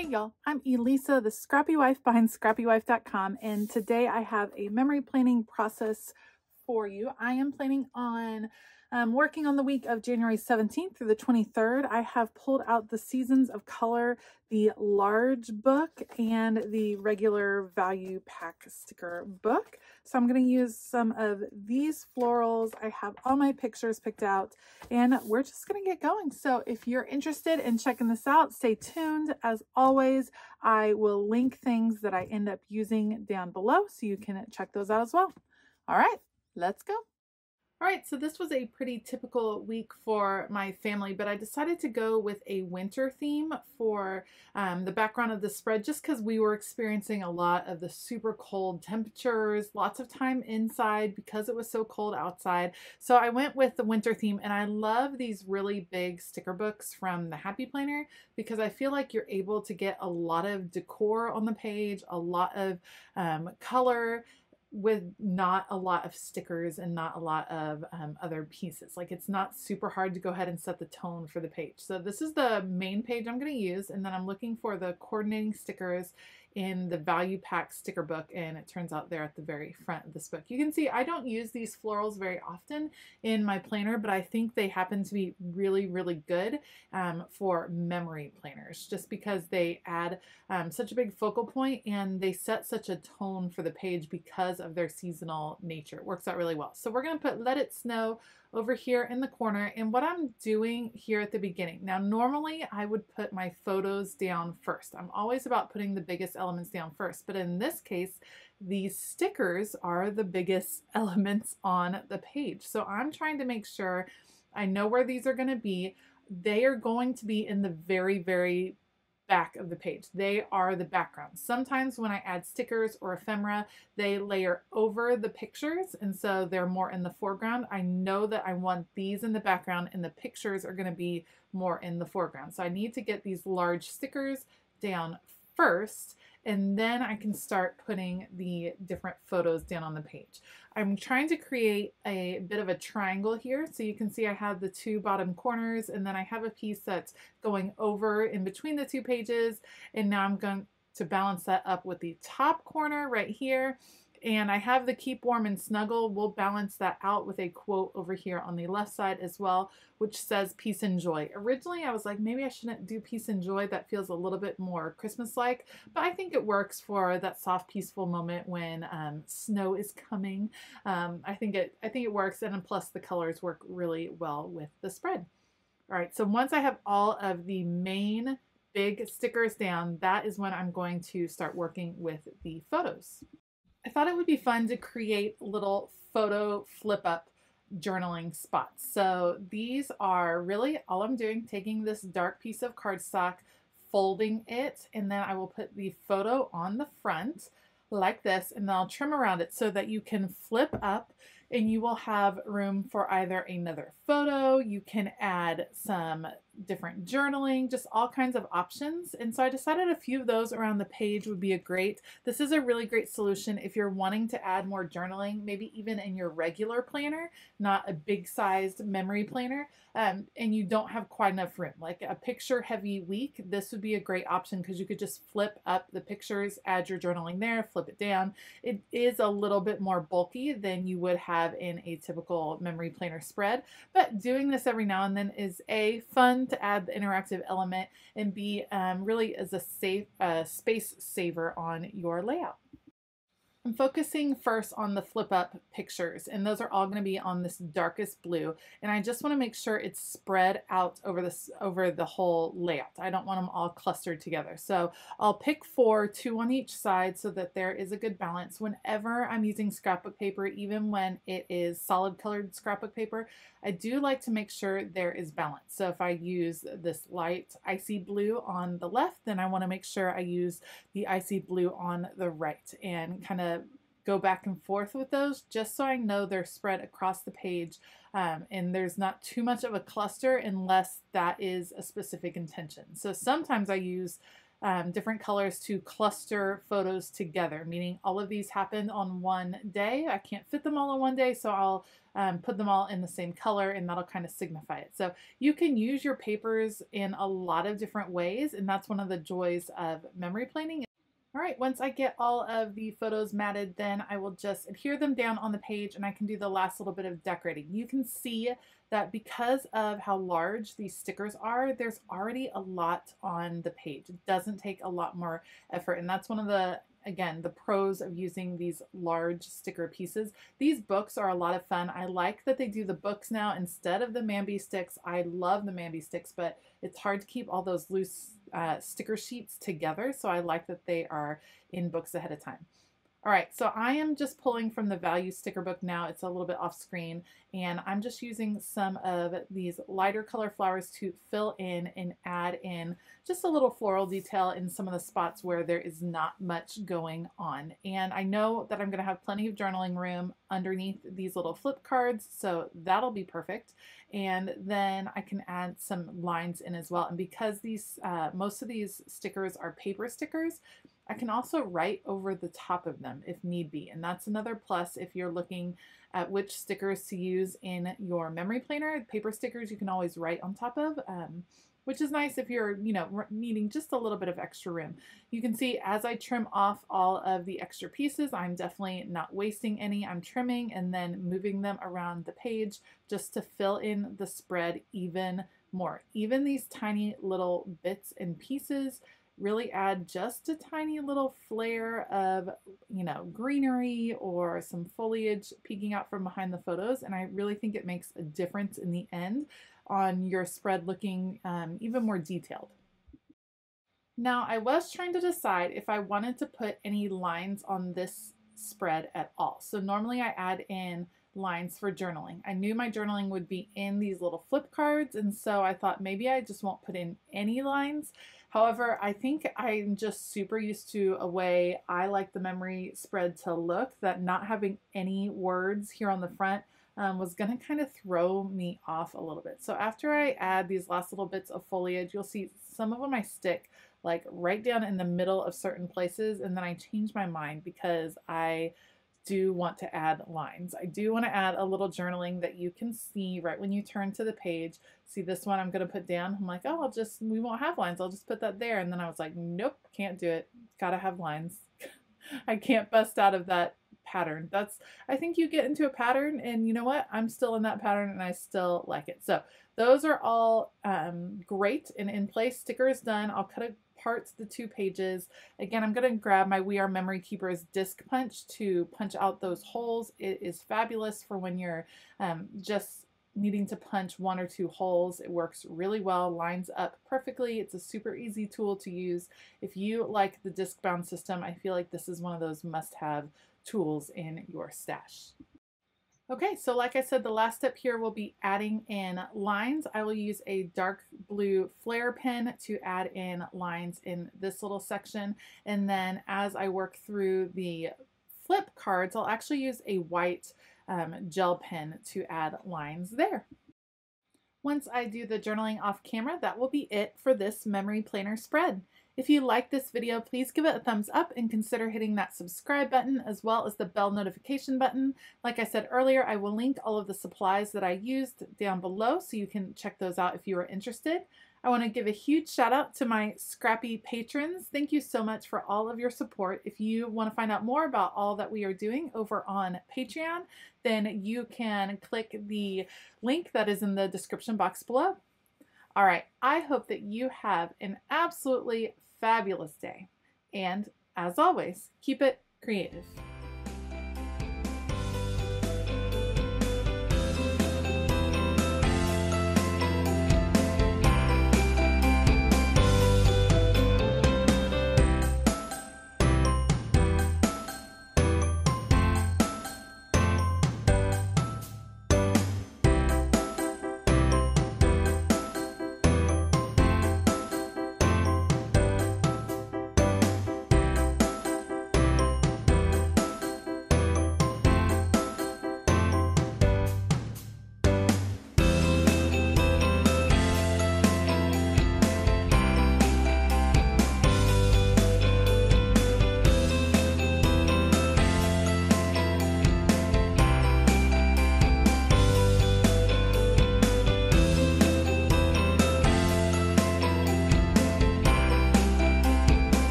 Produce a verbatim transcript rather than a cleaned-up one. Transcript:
Hey y'all, I'm Elisa, the Scrappy Wife behind scrappy wife dot com, and today I have a memory planning process for you. I am planning on um, working on the week of January seventeenth through the twenty-third. I have pulled out the Seasons of Color, the large book, and the regular value pack sticker book. So I'm going to use some of these florals. I have all my pictures picked out, and we're just going to get going. So if you're interested in checking this out, stay tuned. As always, I will link things that I end up using down below so you can check those out as well. All right. Let's go. All right, so this was a pretty typical week for my family, but I decided to go with a winter theme for um, the background of the spread just because we were experiencing a lot of the super cold temperatures, lots of time inside because it was so cold outside. So I went with the winter theme, and I love these really big sticker books from the Happy Planner because I feel like you're able to get a lot of decor on the page, a lot of um, color, with not a lot of stickers and not a lot of um, other pieces. Like, it's not super hard to go ahead and set the tone for the page. So this is the main page I'm going to use, and then I'm looking for the coordinating stickers in the value pack sticker book, and it turns out they're at the very front of this book. You can see I don't use these florals very often in my planner, but I think they happen to be really, really good um, for memory planners just because they add um, such a big focal point, and they set such a tone for the page because of their seasonal nature. It works out really well. So we're going to put Let It Snow over here in the corner. And what I'm doing here at the beginning, now normally I would put my photos down first. I'm always about putting the biggest elements down first, but in this case, these stickers are the biggest elements on the page. So I'm trying to make sure I know where these are going to be. They are going to be in the very, very back of the page. They are the background. Sometimes when I add stickers or ephemera, they layer over the pictures, and so they're more in the foreground. I know that I want these in the background, and the pictures are going to be more in the foreground. So I need to get these large stickers down first, and then I can start putting the different photos down on the page. I'm trying to create a bit of a triangle here. So you can see I have the two bottom corners, and then I have a piece that's going over in between the two pages. And now I'm going to balance that up with the top corner right here. And I have the keep warm and snuggle. We'll balance that out with a quote over here on the left side as well, which says peace and joy. Originally, I was like, maybe I shouldn't do peace and joy. That feels a little bit more Christmas-like, but I think it works for that soft, peaceful moment when um, snow is coming. Um, I think it, I think it works. And plus the colors work really well with the spread. All right. So once I have all of the main big stickers down, that is when I'm going to start working with the photos. I thought it would be fun to create little photo flip up journaling spots. So these are really all I'm doing, taking this dark piece of cardstock, folding it, and then I will put the photo on the front like this, and then I'll trim around it so that you can flip up and you will have room for either another photo. You can add some different journaling, just all kinds of options. And so I decided a few of those around the page would be a great, this is a really great solution if you're wanting to add more journaling, maybe even in your regular planner, not a big sized memory planner, um, and you don't have quite enough room. Like a picture heavy week, this would be a great option because you could just flip up the pictures, add your journaling there, flip it down. It is a little bit more bulky than you would have in a typical memory planner spread, but doing this every now and then is a fun to add the interactive element, and be um, really as a safe uh, space saver on your layout. I'm focusing first on the flip up pictures, and those are all going to be on this darkest blue, and I just want to make sure it's spread out over this over the whole layout. I don't want them all clustered together, so I'll pick four, two on each side, so that there is a good balance. Whenever I'm using scrapbook paper, even when it is solid colored scrapbook paper, I do like to make sure there is balance. So if I use this light icy blue on the left, then I want to make sure I use the icy blue on the right, and kind of go back and forth with those just so I know they're spread across the page, um, and there's not too much of a cluster unless that is a specific intention. So sometimes I use um, different colors to cluster photos together, meaning all of these happened on one day. I can't fit them all in one day, so I'll um, put them all in the same color, and that'll kind of signify it. So you can use your papers in a lot of different ways, and that's one of the joys of memory planning. All right, once I get all of the photos matted, then I will just adhere them down on the page and I can do the last little bit of decorating. You can see that because of how large these stickers are, there's already a lot on the page. It doesn't take a lot more effort, and that's one of the, again, the pros of using these large sticker pieces. These books are a lot of fun. I like that they do the books now instead of the Mambi sticks. I love the Mambi sticks, but it's hard to keep all those loose uh, sticker sheets together, so I like that they are in books ahead of time. All right, so I am just pulling from the value sticker book now. It's a little bit off screen, and I'm just using some of these lighter color flowers to fill in and add in just a little floral detail in some of the spots where there is not much going on. And I know that I'm going to have plenty of journaling room underneath these little flip cards, so that'll be perfect. And then I can add some lines in as well. And because these uh, most of these stickers are paper stickers, I can also write over the top of them if need be, and that's another plus if you're looking at which stickers to use in your memory planner. Paper stickers you can always write on top of, um, which is nice if you're, you know, needing just a little bit of extra room. You can see as I trim off all of the extra pieces, I'm definitely not wasting any. I'm trimming and then moving them around the page just to fill in the spread even more. Even these tiny little bits and pieces really add just a tiny little flare of, you know, greenery or some foliage peeking out from behind the photos, and I really think it makes a difference in the end on your spread looking um, even more detailed. Now, I was trying to decide if I wanted to put any lines on this spread at all. So normally I add in lines for journaling. I knew my journaling would be in these little flip cards, and so I thought maybe I just won't put in any lines. However, I think I'm just super used to a way I like the memory spread to look that not having any words here on the front um, was going to kind of throw me off a little bit. So after I add these last little bits of foliage, you'll see some of them I stick like right down in the middle of certain places, and then I change my mind because I do want to add lines. I do want to add a little journaling that you can see right when you turn to the page. See this one I'm going to put down. I'm like, oh, I'll just, we won't have lines. I'll just put that there. And then I was like, nope, can't do it. Gotta have lines. I can't bust out of that pattern. That's, I think you get into a pattern, and you know what? I'm still in that pattern and I still like it. So those are all um, great and in place. Sticker is done. I'll cut a part the two pages. Again, I'm going to grab my We R Memory Keepers disc punch to punch out those holes. It is fabulous for when you're um, just needing to punch one or two holes. It works really well, lines up perfectly. It's a super easy tool to use. If you like the disc bound system, I feel like this is one of those must-have tools in your stash. Okay, so like I said, the last step here will be adding in lines. I will use a dark blue flare pen to add in lines in this little section. And then as I work through the flip cards, I'll actually use a white um, gel pen to add lines there. Once I do the journaling off camera, that will be it for this memory planner spread. If you like this video, please give it a thumbs up and consider hitting that subscribe button as well as the bell notification button. Like I said earlier, I will link all of the supplies that I used down below so you can check those out if you are interested. I want to give a huge shout out to my Scrappy patrons. Thank you so much for all of your support. If you want to find out more about all that we are doing over on Patreon, then you can click the link that is in the description box below. All right, I hope that you have an absolutely fabulous day. And as always, keep it creative.